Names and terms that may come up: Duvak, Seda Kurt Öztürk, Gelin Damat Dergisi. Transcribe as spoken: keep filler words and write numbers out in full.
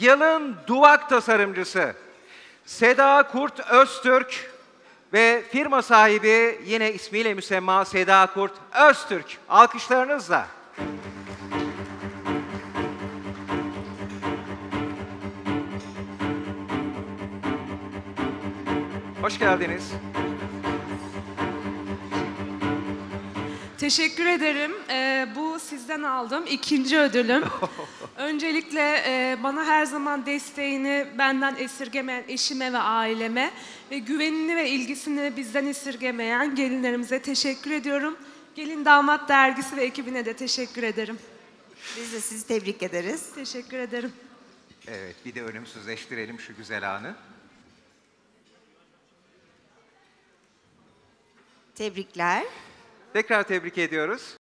Yılın Duvak tasarımcısı Seda Kurt Öztürk ve firma sahibi yine ismiyle müsemma Seda Kurt Öztürk. Alkışlarınızla. Hoş geldiniz. Teşekkür ederim. Ee, bu sizden aldığım ikinci ödülüm. Öncelikle e, bana her zaman desteğini benden esirgemeyen eşime ve aileme ve güvenini ve ilgisini bizden esirgemeyen gelinlerimize teşekkür ediyorum. Gelin Damat Dergisi ve ekibine de teşekkür ederim. Biz de sizi tebrik ederiz. Teşekkür ederim. Evet, bir de ölümsüzleştirelim şu güzel anı. Tebrikler. Tekrar tebrik ediyoruz.